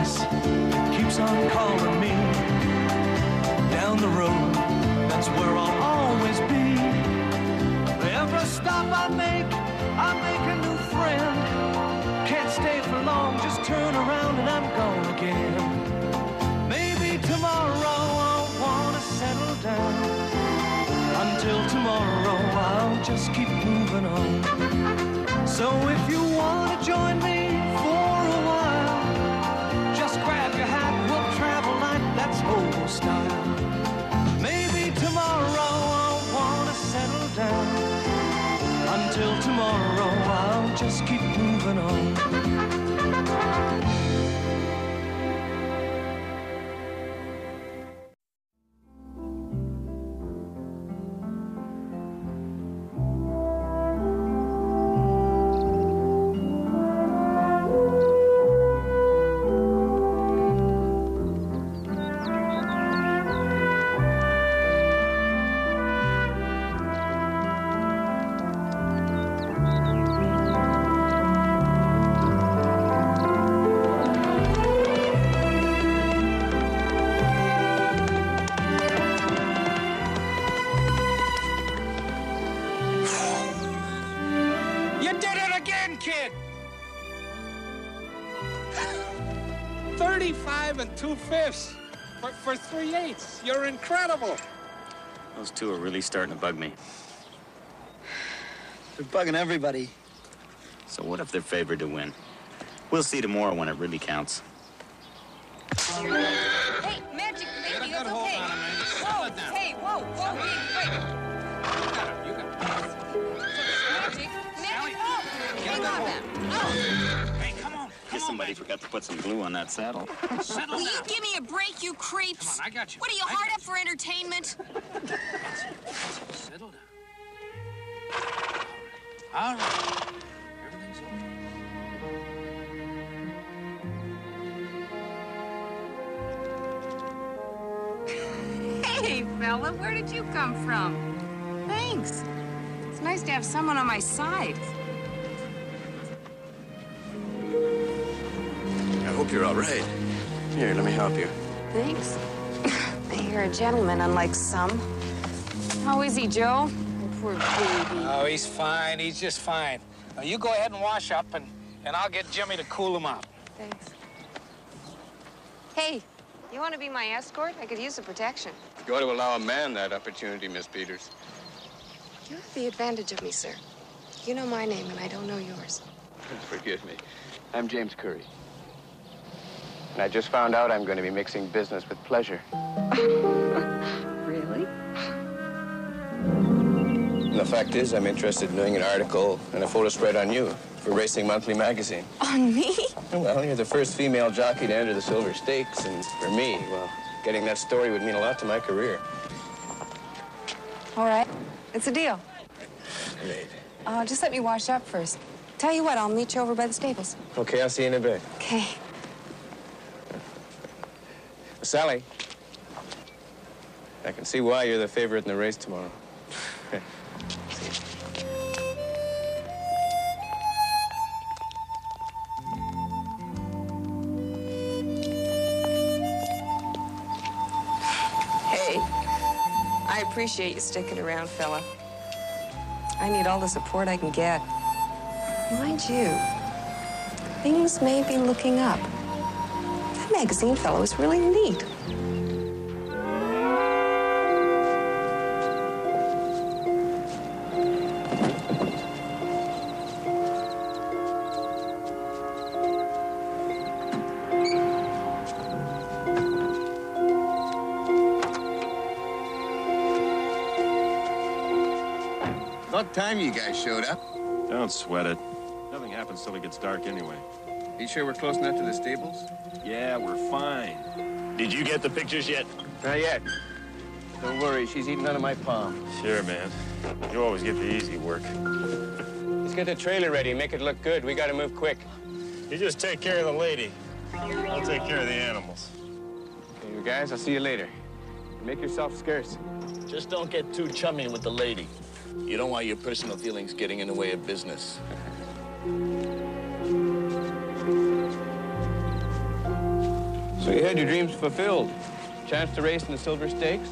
voice keeps on calling me. Down the road, that's where I'll always be. Every stop I make a new friend. Can't stay for long, just turn around and I'm gone again. Maybe tomorrow I'll wanna settle down. Until tomorrow I'll just keep moving on. So if you wanna join me for a while, just grab your hat, we'll travel like that's old style. Maybe tomorrow I'll wanna settle down. Until tomorrow I'll just keep moving on. $2.50 for 3/8. You're incredible. Those two are really starting to bug me. They're bugging everybody. So what if they're favored to win? We'll see tomorrow when it really counts. Hey, Magic Lady, that's okay. Whoa, hey, whoa, whoa, wait. You got it. Magic, Magic, oh, hang on that. Oh. Somebody forgot to put some glue on that saddle. Will you give me a break, you creeps? Come on, I got you. What are you, hard up for entertainment? Settle down. All right. Everything's okay. Hey, fella, where did you come from? Thanks. It's nice to have someone on my side. I hope you're all right. Here, let me help you. Thanks. You're a gentleman, unlike some. How is he, Joe? Poor baby. Oh, he's fine. He's just fine. Now, you go ahead and wash up, and I'll get Jimmy to cool him out. Thanks. Hey, you want to be my escort? I could use the protection. You ought to allow a man that opportunity, Miss Peters. You have the advantage of me, sir. You know my name, and I don't know yours. Forgive me. I'm James Curry. And I just found out I'm going to be mixing business with pleasure. Really? And the fact is, I'm interested in doing an article and a photo spread on you for Racing Monthly Magazine. On me? Well, you're the first female jockey to enter the Silver Stakes, and for me, well, getting that story would mean a lot to my career. All right. It's a deal. Late. Just let me wash up first. Tell you what, I'll meet you over by the stables. Okay, I'll see you in a bit. Okay. Sally, I can see why you're the favorite in the race tomorrow. Hey, I appreciate you sticking around, fella. I need all the support I can get. Mind you, things may be looking up. Magazine fellow is really neat. What time you guys showed up? Don't sweat it. Nothing happens till it gets dark anyway. You sure we're close enough to the stables? Yeah, we're fine. Did you get the pictures yet? Not yet. Don't worry, she's eating out of my palm. Sure, man. You always get the easy work. Let's get the trailer ready, make it look good. We gotta move quick. You just take care of the lady. I'll take care of the animals. Okay, you guys, I'll see you later. Make yourself scarce. Just don't get too chummy with the lady. You don't want your personal feelings getting in the way of business. So you had your dreams fulfilled. Chance to race in the Silver Stakes.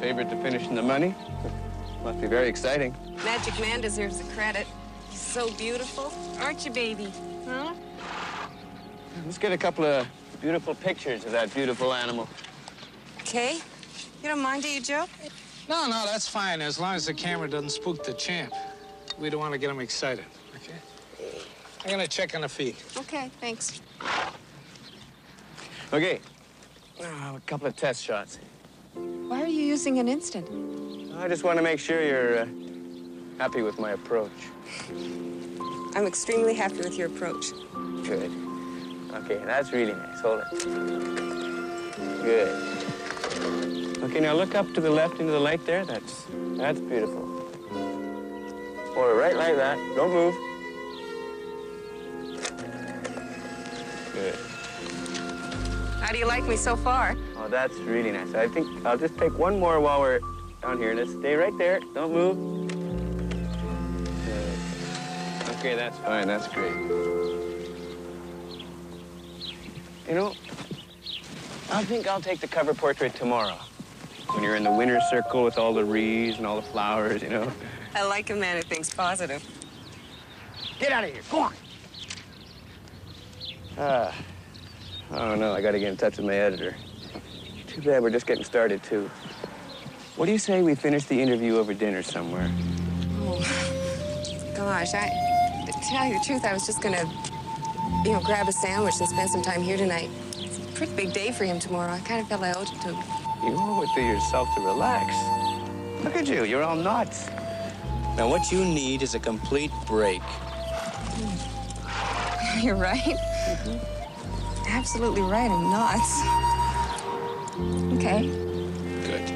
Favorite to finish in the money. Must be very exciting. Magic Man deserves the credit. He's so beautiful. Aren't you, baby? Huh? Let's get a couple of beautiful pictures of that beautiful animal. Okay. You don't mind, do you, Joe? No, no, that's fine, as long as the camera doesn't spook the champ. We don't want to get him excited, okay? I'm gonna check on the feed. Okay, thanks. Okay, a couple of test shots. Why are you using an instant? I just want to make sure you're happy with my approach. I'm extremely happy with your approach. Good. Okay, that's really nice. Hold it. Good. Okay, now look up to the left into the light there. That's beautiful. Or right like that. Don't move. Good. How do you like me so far? Oh, that's really nice. I think I'll just take one more while we're down here. Just stay right there. Don't move. Good. Okay, that's fine. That's great. You know, I think I'll take the cover portrait tomorrow. When you're in the winner's circle with all the wreaths and all the flowers, you know. I like a man who thinks positive. Get out of here. Go on. Oh, no, I got to get in touch with my editor. Too bad we're just getting started, too. What do you say we finish the interview over dinner somewhere? Oh, gosh, to tell you the truth, I was just going to, you know, grab a sandwich and spend some time here tonight. It's a pretty big day for him tomorrow. I kind of felt I owed it to him. You owe it to yourself to relax. Look at you. You're all nuts. Now, what you need is a complete break. You're right. Mm-hmm. Absolutely right, I'm not. Okay. Good.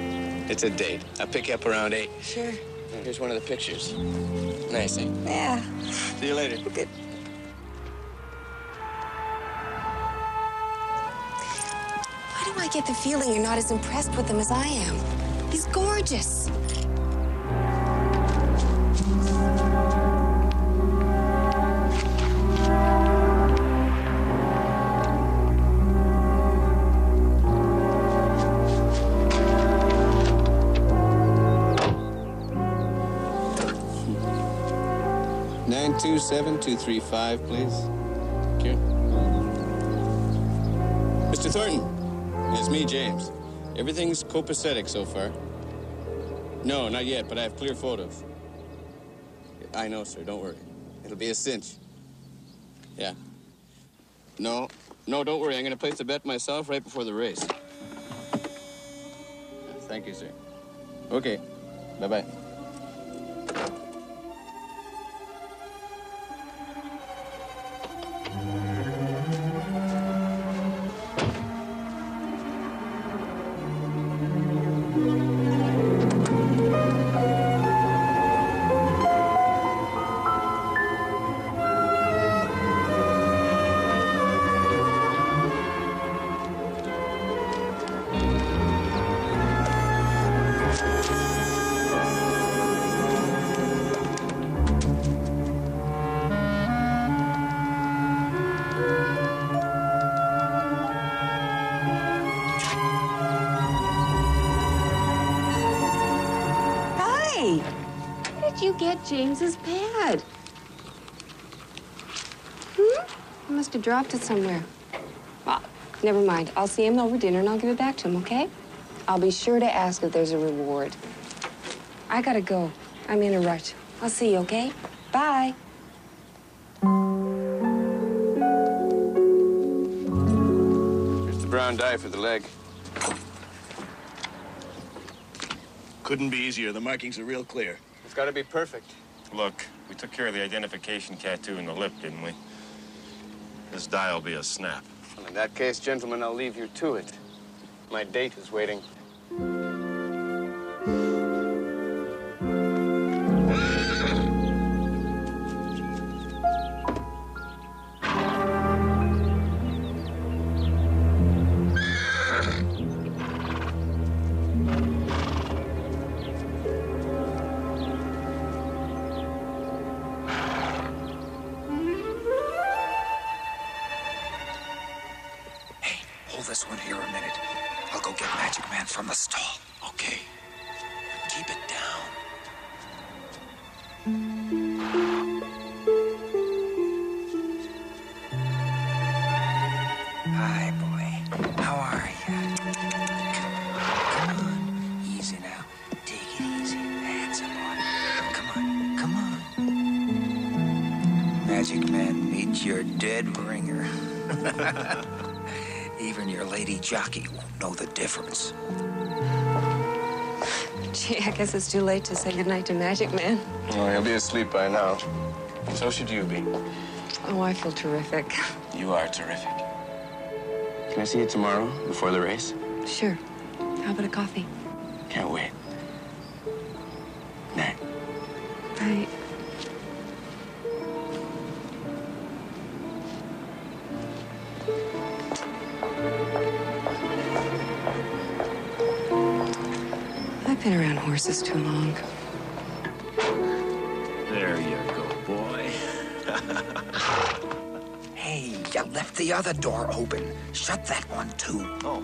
It's a date. I'll pick you up around 8. Sure. Here's one of the pictures. Nice, eh? Yeah. See you later. Good. Why do I get the feeling you're not as impressed with him as I am? He's gorgeous. Two, 7, 2, 3, 5, please. Thank you. Mr. Thornton, it's me, James. Everything's copacetic so far. No, not yet, but I have clear photos. I know, sir, don't worry. It'll be a cinch. Yeah. No, no, don't worry. I'm going to place the bet myself right before the race. Thank you, sir. Okay, bye-bye. James's pad. I must have dropped it somewhere. Well, never mind. I'll see him over dinner and I'll give it back to him, okay? I'll be sure to ask if there's a reward. I gotta go. I'm in a rush. I'll see you, okay? Bye. Here's the brown dye for the leg. Couldn't be easier. The markings are real clear. It's got to be perfect. Look, we took care of the identification tattoo in the lip, didn't we? This dye will be a snap. Well, in that case, gentlemen, I'll leave you to it. My date is waiting. this one here a minute. I'll go get Magic Man from the stall. Okay. But keep it down. Hi, boy. How are you? Come on. Easy now. Take it easy. That's a boy. Come on. Come on. Magic Man, meet your dead ringer. Even your lady jockey won't know the difference. Gee, I guess it's too late to say goodnight to Magic Man. Well, he'll be asleep by now. So should you be. Oh, I feel terrific. You are terrific. Can I see you tomorrow before the race? Sure. How about a coffee? Can't wait. Night. Night. I've been around horses too long. There you go, boy. Hey, you left the other door open. Shut that one, too. Oh,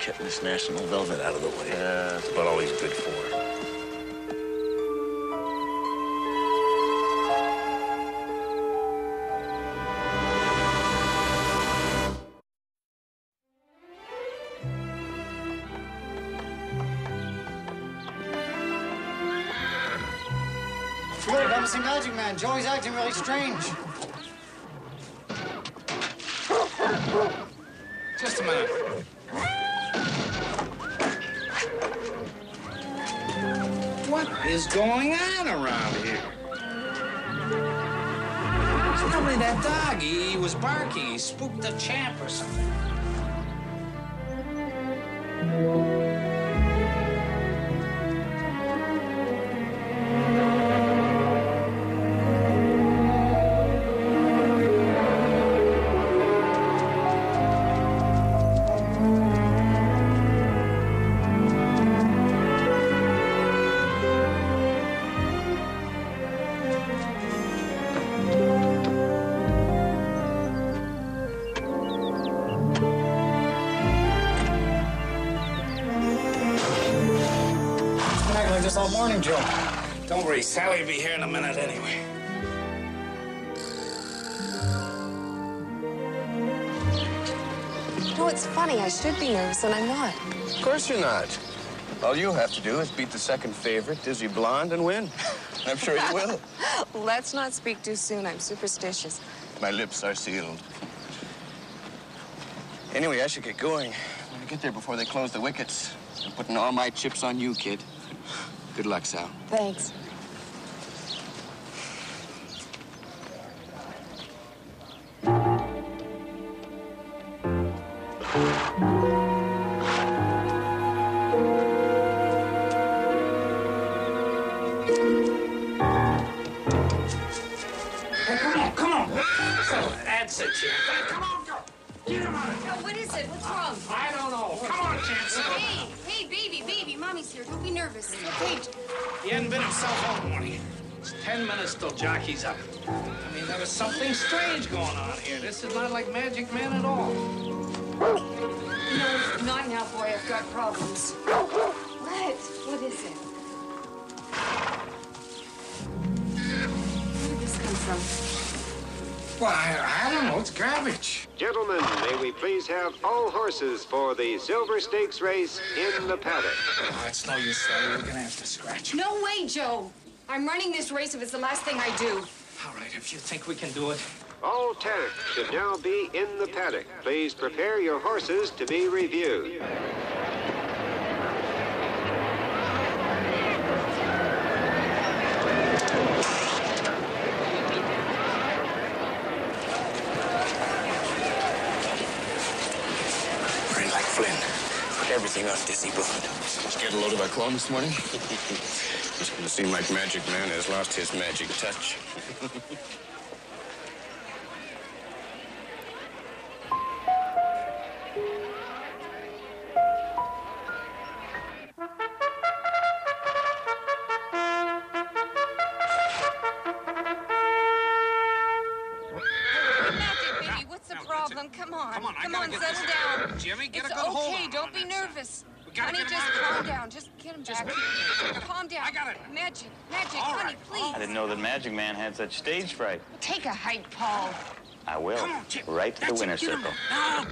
kept this National Velvet out of the way. Yeah, that's about all he's good for. Wait, I don't see Magic Man. Joey's acting really strange. Just a minute. What is going on around here? It's probably that dog. He was barking. He spooked the champ or something. All morning, Joe. Don't worry, Sally will be here in a minute anyway. You know, it's funny. I should be nervous, and I'm not. Of course you're not. All you have to do is beat the second favorite, Dizzy Blonde, and win. I'm sure you will. Let's not speak too soon. I'm superstitious. My lips are sealed. Anyway, I should get going. I'm going to get there before they close the wickets. I'm putting all my chips on you, kid. Good luck, Sal. Thanks. Hey, come on. That's it, Champ. Come on, girl. Get him out of here. What is it? What's wrong? I don't know. Come on, Champ. Hey, baby. Mommy's here. Don't be nervous. It's okay. He hadn't been himself all morning. It's 10 minutes till jockey's up. I mean, there was something strange going on here. This is not like Magic Man at all. No, not now, boy. I've got problems. What? What is it? Where did this come from? Well, I don't know. It's garbage. Gentlemen, may we please have all horses for the Silver Stakes race in the paddock. Oh, it's no use, Sally. We're going to have to scratch. No way, Joe. I'm running this race if it's the last thing I do. All right, if you think we can do it. All 10 should now be in the paddock. Please prepare your horses to be reviewed. Everything off Dizzy Blonde. Scared a load of our clone this morning? It's going to seem like Magic Man has lost his magic touch. Come on, settle down. Jimmy, get a good hold on him. It's okay, don't be nervous. Honey, just calm down. Just get him back. Calm down. I got it. Magic, honey, please. I didn't know that Magic Man had such stage fright. Take a hike, Paul. I will. Come on, Chip. Right to the winner's circle. No.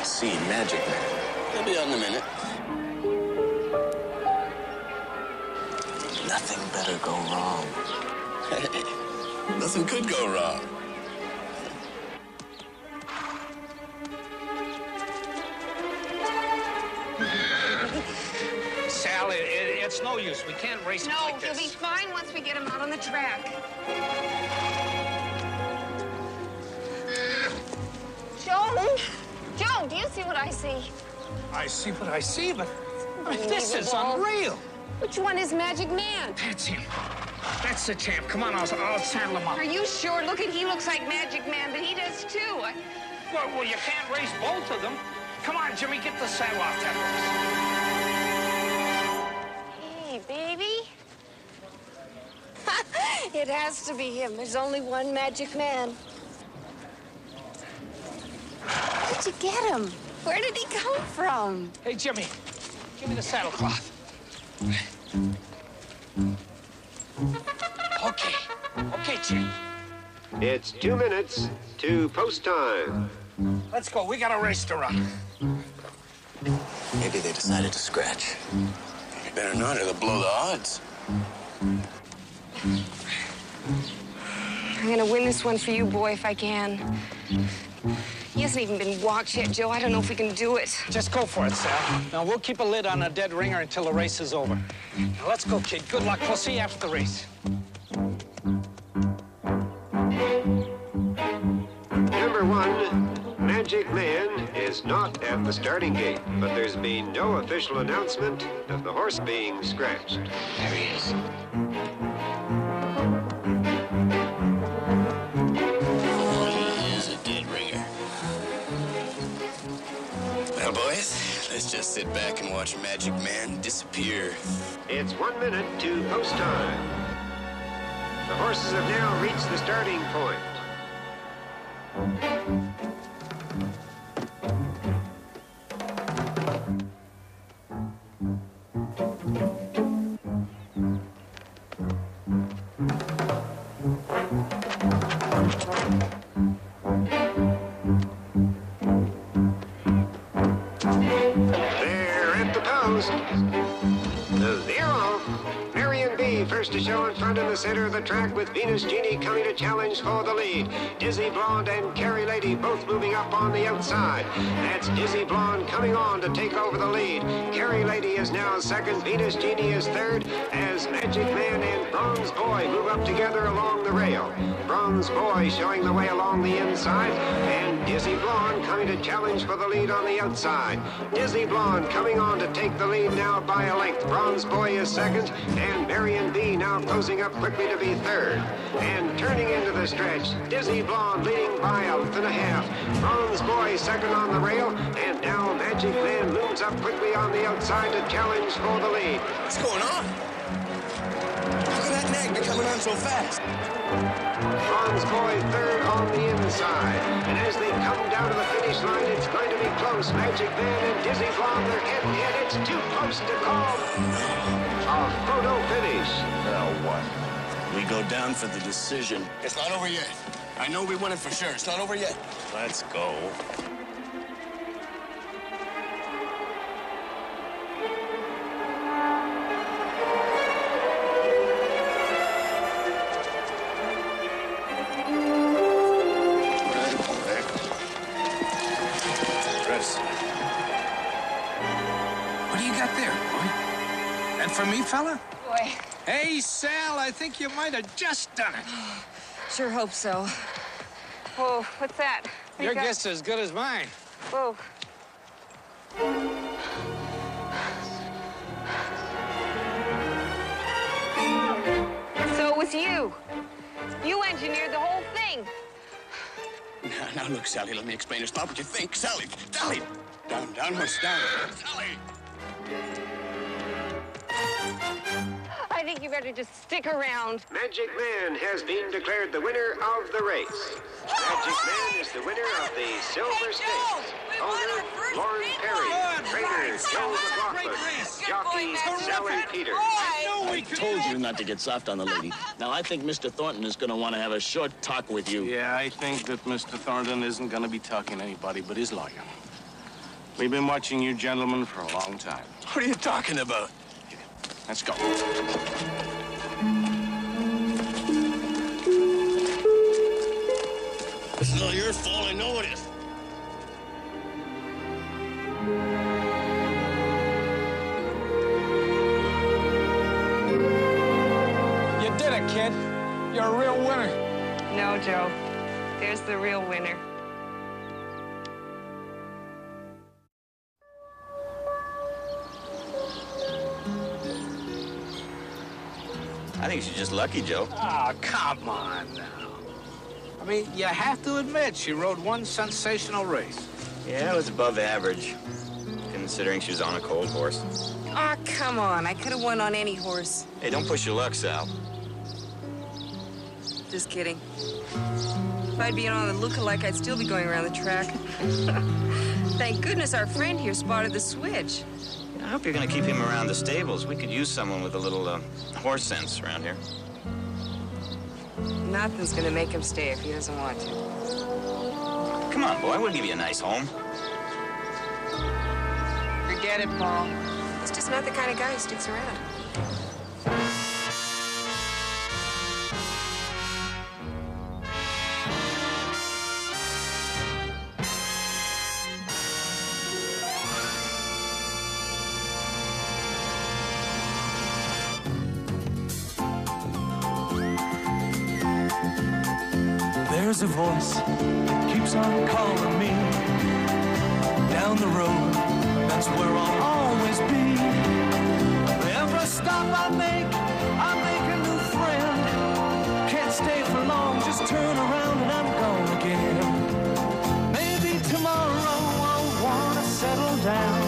See Magic Man. He'll be on in a minute. Nothing better go wrong. Hey, nothing could go wrong. Sal, it's no use. We can't race him like this. No, he'll be fine once we get him out on the track. Joe, do you see what I see? I see what I see, but this is unreal. Which one is Magic Man? That's him. That's the champ. Come on, I'll saddle him up. Are you sure? Look at, he looks like Magic Man, but he does too. Well, you can't race both of them. Come on, Jimmy, get the saddle off that horse. Hey, baby. It has to be him. There's only one Magic Man. Where'd you get him? Where did he come from? Hey, Jimmy, give me the saddlecloth. Okay, Jim. It's 2 minutes to post time. Let's go. We got a race to run. Maybe they decided to scratch. You better not, or they'll blow the odds. I'm gonna win this one for you, boy, if I can. He hasn't even been walked yet, Joe. I don't know if we can do it. Just go for it, Sal. Now, we'll keep a lid on a dead ringer until the race is over. Now, let's go, kid. Good luck. We'll see you after the race. Number one, Magic Man is not at the starting gate, but there's been no official announcement of the horse being scratched. There he is. Let's just sit back and watch Magic Man disappear. It's 1 minute to post time. The horses have now reached the starting point. Center of the track with Venus Genie coming to challenge for the lead. Dizzy Blonde and Carrie Lady both moving up on the outside. That's Dizzy Blonde coming on to take over the lead. Carrie Lady is now second. Venus Genie is third as Magic Man and Bronze Boy move up together along the rail. Bronze Boy showing the way along the inside, and Dizzy Blonde coming to challenge for the lead on the outside. Dizzy Blonde coming on to take the lead now by a length. Bronze Boy is second, and Marion B now closing up quickly to be third. And turning into the stretch, Dizzy Blonde leading by a length and a half. Bronze Boy second on the rail, and now Magic Man looms up quickly on the outside to challenge for the lead. What's going on? How can that nag be coming on so fast? Bronze Boy third on the inside. And as they come down to the finish line, it's going to be close. Magic Man and Dizzy Blonde, they're head-to-head. It's too close to call a photo finish. Now what? We go down for the decision. It's not over yet. I know we won it for sure. It's not over yet. Let's go. Chris. What do you got there, boy? And for me, fella? Boy. Hey, Sal, I think you might have just done it. Sure hope so. Whoa, what's that? What Your guess is as good as mine. Whoa. So it was you. You engineered the whole thing. Now, look, Sally, let me explain this. Stop what you think. Sally, Sally. Down, horse, down. Sally. I think you better just stick around. Magic Man has been declared the winner of the race. Magic Man is the winner of the Silver Stakes. Owner, Lauren Perry. Trainer, Joe McLaughlin. Jockey, Sally Peters. I told you not to get soft on the lady. Now, I think Mr. Thornton is going to want to have a short talk with you. Yeah, I think that Mr. Thornton isn't going to be talking to anybody but his lawyer. We've been watching you gentlemen for a long time. What are you talking about? Yeah, let's go. It's not your fault, I know it is. You did it, kid. You're a real winner. No, Joe. There's the real winner. I think she's just lucky, Joe. Oh, come on now. I mean, you have to admit she rode one sensational race. Yeah, it was above average, considering she was on a cold horse. Oh, come on. I could have won on any horse. Hey, don't push your luck, Sal. Just kidding. If I'd been on the lookalike, I'd still be going around the track. Thank goodness our friend here spotted the switch. I hope you're going to keep him around the stables. We could use someone with a little horse sense around here. Nothing's going to make him stay if he doesn't want to. Come on, boy. We'll give you a nice home. Forget it, Paul. He's just not the kind of guy who sticks around. There's a voice that keeps on calling me down the road, that's where I'll always be. Every stop I make a new friend. Can't stay for long, just turn around and I'm gone again. Maybe tomorrow I'll wanna settle down.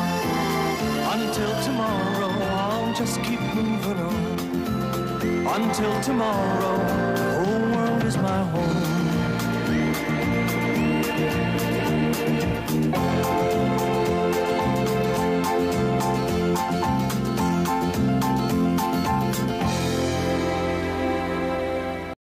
Until tomorrow I'll just keep moving on. Until tomorrow, the whole world is my home.